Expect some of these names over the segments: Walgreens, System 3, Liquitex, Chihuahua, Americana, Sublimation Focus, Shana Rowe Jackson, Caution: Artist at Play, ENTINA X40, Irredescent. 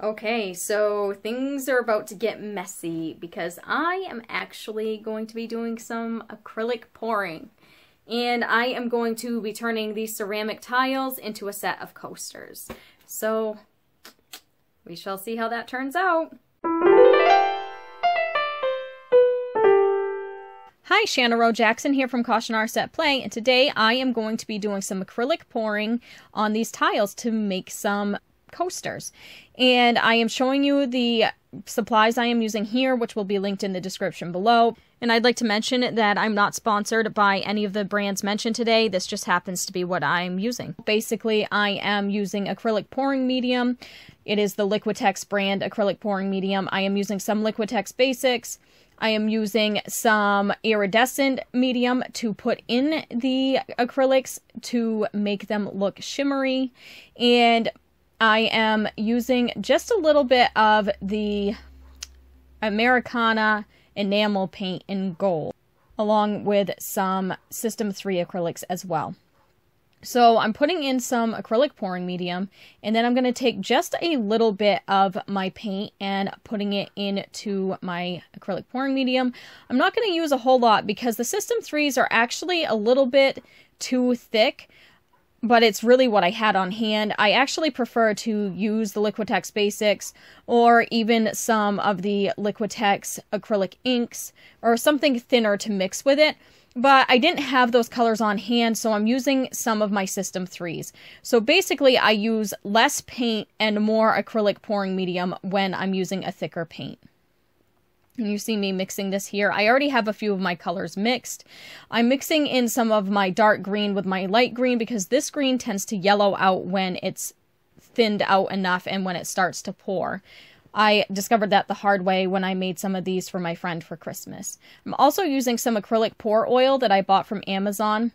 Okay, so things are about to get messy because I am actually going to be doing some acrylic pouring. And I am going to be turning these ceramic tiles into a set of coasters. So we shall see how that turns out. Hi, Shana Rowe Jackson here from Caution: Artist at Play, and today I am going to be doing some acrylic pouring on these tiles to make some coasters. And I am showing you the supplies I am using here, which will be linked in the description below. And I'd like to mention that I'm not sponsored by any of the brands mentioned today. This just happens to be what I'm using. Basically, I am using acrylic pouring medium. It is the Liquitex brand acrylic pouring medium. I am using some Liquitex basics. I am using some iridescent medium to put in the acrylics to make them look shimmery. And I am using just a little bit of the Americana enamel paint in gold, along with some System 3 acrylics as well. So I'm putting in some acrylic pouring medium, and then I'm going to take just a little bit of my paint and putting it into my acrylic pouring medium. I'm not going to use a whole lot because the System 3s are actually a little bit too thick, but it's really what I had on hand. I actually prefer to use the Liquitex basics or even some of the Liquitex acrylic inks or something thinner to mix with it. But I didn't have those colors on hand, so I'm using some of my System 3s. So basically, I use less paint and more acrylic pouring medium when I'm using a thicker paint. And you see me mixing this here. I already have a few of my colors mixed. I'm mixing in some of my dark green with my light green because this green tends to yellow out when it's thinned out enough and when it starts to pour. I discovered that the hard way when I made some of these for my friend for Christmas. I'm also using some acrylic pour oil that I bought from Amazon.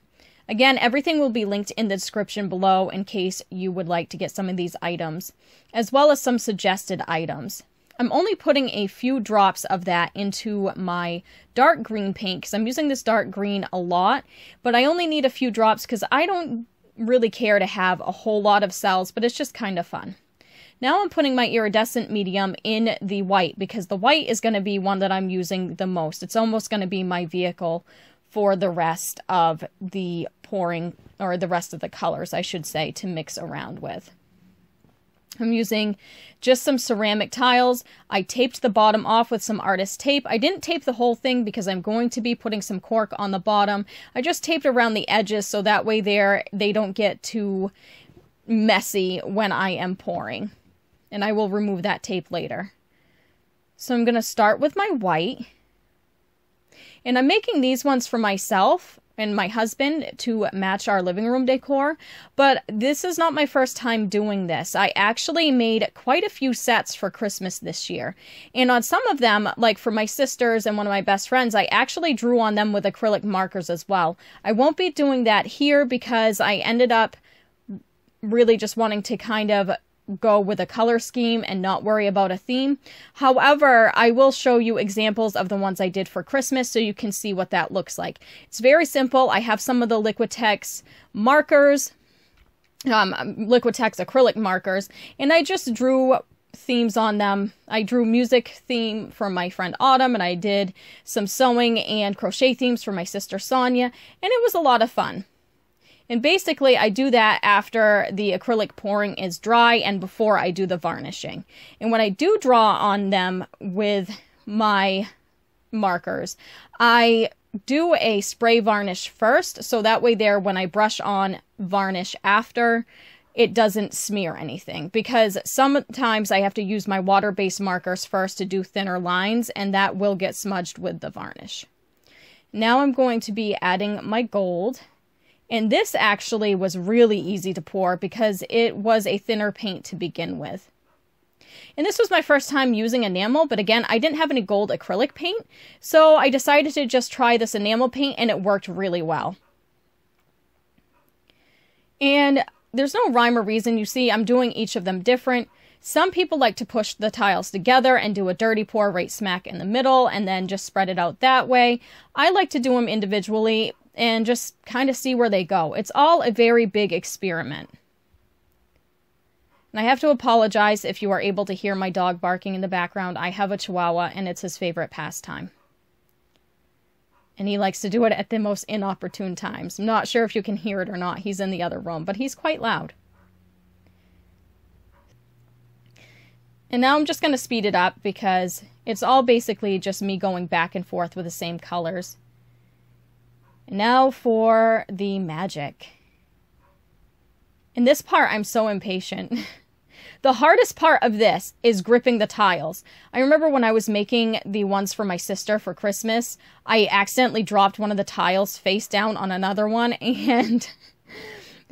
Again, everything will be linked in the description below in case you would like to get some of these items, as well as some suggested items. I'm only putting a few drops of that into my dark green paint because I'm using this dark green a lot, but I only need a few drops because I don't really care to have a whole lot of cells, but it's just kind of fun. Now I'm putting my iridescent medium in the white because the white is going to be one that I'm using the most. It's almost going to be my vehicle for the rest of the pouring, or the rest of the colors, I should say, to mix around with. I'm using just some ceramic tiles. I taped the bottom off with some artist tape. I didn't tape the whole thing because I'm going to be putting some cork on the bottom. I just taped around the edges so that way they don't get too messy when I am pouring. And I will remove that tape later. So I'm going to start with my white. And I'm making these ones for myself and my husband to match our living room decor, but this is not my first time doing this. I actually made quite a few sets for Christmas this year, and on some of them, like for my sisters and one of my best friends, I actually drew on them with acrylic markers as well. I won't be doing that here because I ended up really just wanting to kind of go with a color scheme and not worry about a theme. However, I will show you examples of the ones I did for Christmas so you can see what that looks like. It's very simple. I have some of the Liquitex markers, Liquitex acrylic markers, and I just drew themes on them. I drew music theme for my friend Autumn, and I did some sewing and crochet themes for my sister Sonia, and it was a lot of fun. And basically, I do that after the acrylic pouring is dry and before I do the varnishing. And when I do draw on them with my markers, I do a spray varnish first, so that way there, when I brush on varnish after, it doesn't smear anything. Because sometimes I have to use my water-based markers first to do thinner lines, and that will get smudged with the varnish. Now I'm going to be adding my gold. And this actually was really easy to pour because it was a thinner paint to begin with. And this was my first time using enamel, but again, I didn't have any gold acrylic paint, so I decided to just try this enamel paint, and it worked really well. And there's no rhyme or reason. You see, I'm doing each of them different. Some people like to push the tiles together and do a dirty pour right smack in the middle and then just spread it out that way. I like to do them individually and just kind of see where they go. It's all a very big experiment. And I have to apologize if you are able to hear my dog barking in the background. I have a Chihuahua, and it's his favorite pastime. And he likes to do it at the most inopportune times. I'm not sure if you can hear it or not. He's in the other room, but he's quite loud. And now I'm just going to speed it up because it's all basically just me going back and forth with the same colors. And now for the magic. In this part, I'm so impatient. The hardest part of this is gripping the tiles. I remember when I was making the ones for my sister for Christmas, I accidentally dropped one of the tiles face down on another one, and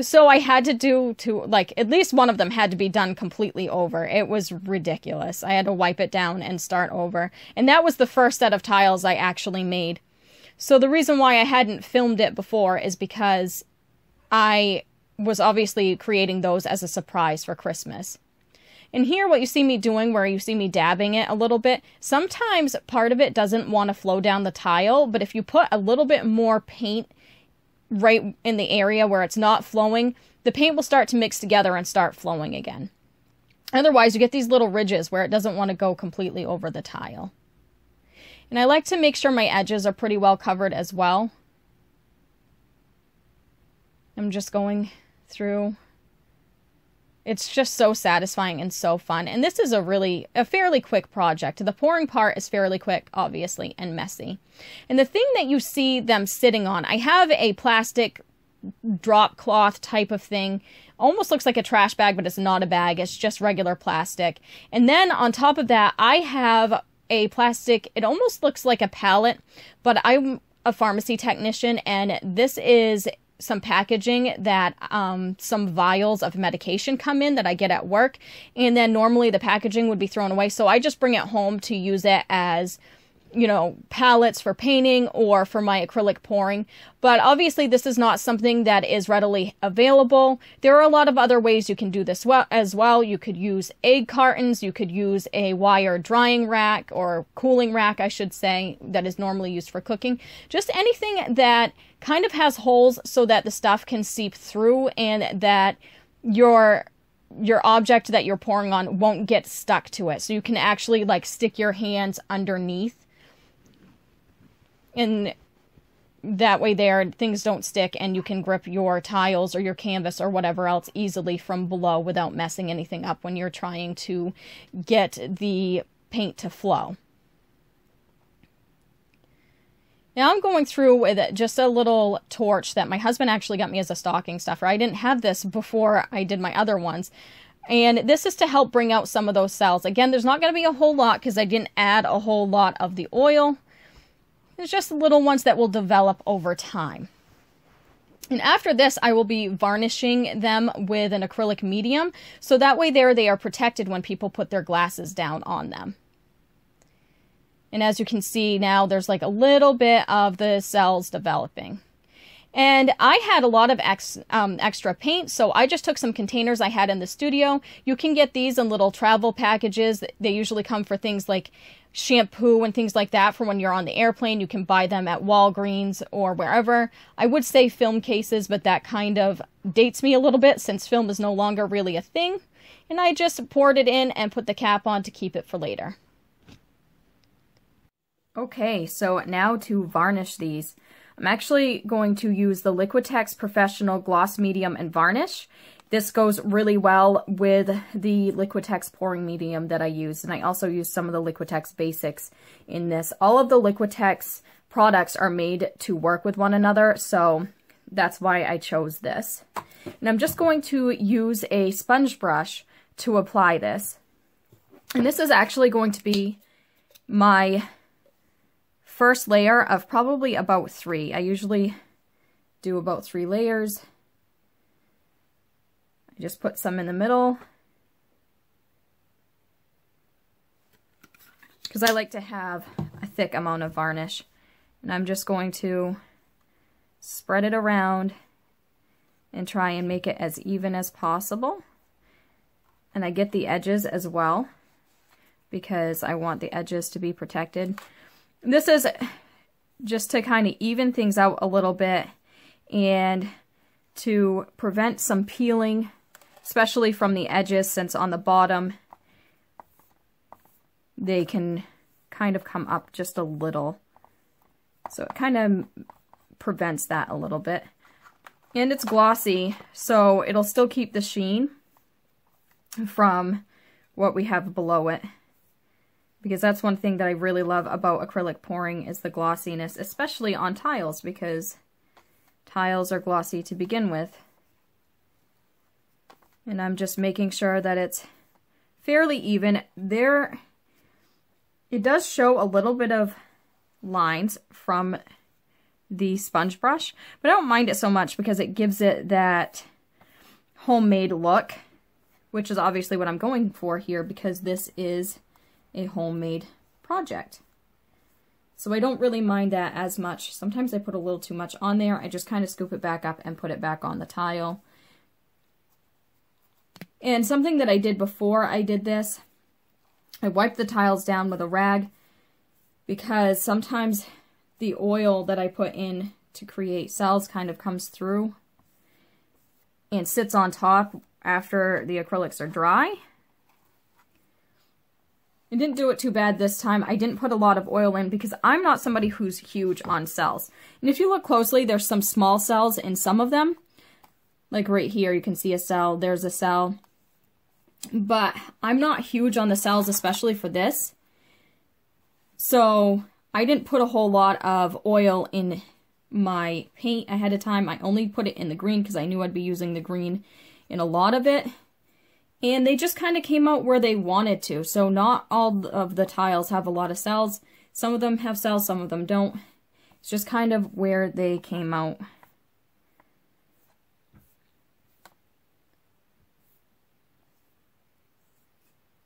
so I had to do at least one of them had to be done completely over. It was ridiculous. I had to wipe it down and start over. And that was the first set of tiles I actually made. So the reason why I hadn't filmed it before is because I was obviously creating those as a surprise for Christmas. And here what you see me doing, where you see me dabbing it a little bit, sometimes part of it doesn't want to flow down the tile, but if you put a little bit more paint right in the area where it's not flowing, the paint will start to mix together and start flowing again. Otherwise, you get these little ridges where it doesn't want to go completely over the tile. And I like to make sure my edges are pretty well covered as well. I'm just going through. It's just so satisfying and so fun. And this is a fairly quick project. The pouring part is fairly quick, obviously, and messy. And the thing that you see them sitting on, I have a plastic drop cloth type of thing. Almost looks like a trash bag, but it's not a bag. It's just regular plastic. And then on top of that, I have a plastic, it almost looks like a pallet, but I'm a pharmacy technician, and this is some packaging that some vials of medication come in that I get at work, and then normally the packaging would be thrown away, so I just bring it home to use it as, you know, pallets for painting or for my acrylic pouring. But obviously this is not something that is readily available. There are a lot of other ways you can do this as well. You could use egg cartons, you could use a wire drying rack, or cooling rack I should say, that is normally used for cooking. Just anything that kind of has holes so that the stuff can seep through and that your object that you're pouring on won't get stuck to it. So you can actually like stick your hands underneath, and that way there things don't stick and you can grip your tiles or your canvas or whatever else easily from below without messing anything up when you're trying to get the paint to flow. Now I'm going through with just a little torch that my husband actually got me as a stocking stuffer. I didn't have this before I did my other ones. And this is to help bring out some of those cells. Again, there's not going to be a whole lot because I didn't add a whole lot of the oil. It's just little ones that will develop over time. And after this, I will be varnishing them with an acrylic medium. So that way there they are protected when people put their glasses down on them. And as you can see now, there's like a little bit of the cells developing. And I had a lot of extra paint, so I just took some containers I had in the studio. You can get these in little travel packages. They usually come for things like shampoo and things like that for when you're on the airplane. You can buy them at Walgreens or wherever. I would say film cases, but that kind of dates me a little bit since film is no longer really a thing. And I just poured it in and put the cap on to keep it for later. Okay, so now to varnish these. I'm actually going to use the Liquitex Professional Gloss Medium and Varnish. This goes really well with the Liquitex pouring medium that I used, and I also used some of the Liquitex basics in this. All of the Liquitex products are made to work with one another, so that's why I chose this. And I'm just going to use a sponge brush to apply this. And this is actually going to be my first layer of probably about 3. I usually do about 3 layers. I just put some in the middle because I like to have a thick amount of varnish, and I'm just going to spread it around and try and make it as even as possible. And I get the edges as well because I want the edges to be protected. This is just to kind of even things out a little bit and to prevent some peeling, especially from the edges, since on the bottom they can kind of come up just a little. So it kind of prevents that a little bit. And it's glossy, so it'll still keep the sheen from what we have below it. Because that's one thing that I really love about acrylic pouring is the glossiness, especially on tiles, because tiles are glossy to begin with. And I'm just making sure that it's fairly even. There, it does show a little bit of lines from the sponge brush, but I don't mind it so much because it gives it that homemade look, which is obviously what I'm going for here because this is a homemade project. So I don't really mind that as much. Sometimes I put a little too much on there. I just kind of scoop it back up and put it back on the tile. And something that I did before I did this, I wiped the tiles down with a rag because sometimes the oil that I put in to create cells kind of comes through and sits on top after the acrylics are dry. I didn't do it too bad this time. I didn't put a lot of oil in because I'm not somebody who's huge on cells. And if you look closely, there's some small cells in some of them. Like right here, you can see a cell. There's a cell. But I'm not huge on the cells, especially for this. So I didn't put a whole lot of oil in my paint ahead of time. I only put it in the green because I knew I'd be using the green in a lot of it. And they just kind of came out where they wanted to. So not all of the tiles have a lot of cells. Some of them have cells, some of them don't. It's just kind of where they came out.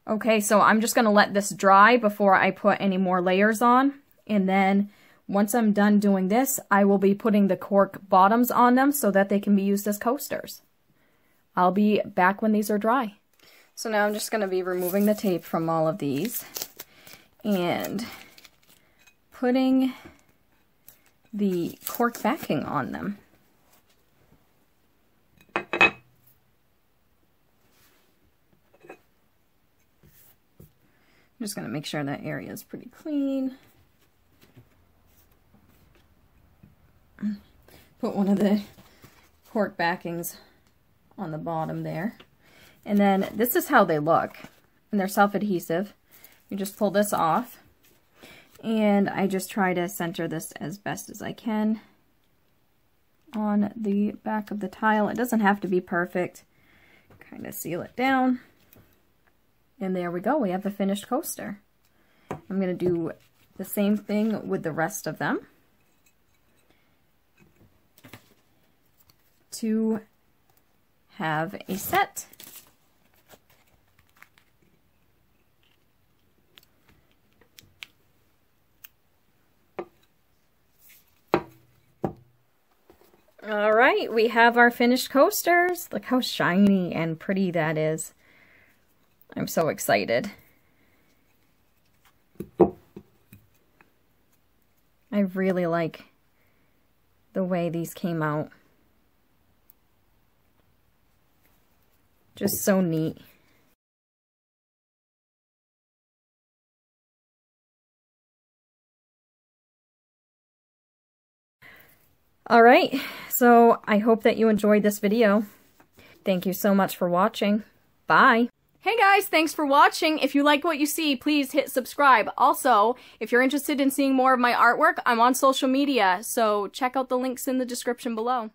Okay, so I'm just going to let this dry before I put any more layers on. And then once I'm done doing this, I will be putting the cork bottoms on them so that they can be used as coasters. I'll be back when these are dry. So now I'm just going to be removing the tape from all of these and putting the cork backing on them. I'm just going to make sure that area is pretty clean. Put one of the cork backings on the bottom there. And then this is how they look. And they're self-adhesive. You just pull this off. And I just try to center this as best as I can on the back of the tile. It doesn't have to be perfect. Kind of seal it down. And there we go. We have a finished coaster. I'm going to do the same thing with the rest of them to have a set. All right, we have our finished coasters. Look how shiny and pretty that is. I'm so excited. I really like the way these came out. Just so neat. All right, so I hope that you enjoyed this video. Thank you so much for watching. Bye. Hey guys, thanks for watching. If you like what you see, please hit subscribe. Also, if you're interested in seeing more of my artwork, I'm on social media, so check out the links in the description below.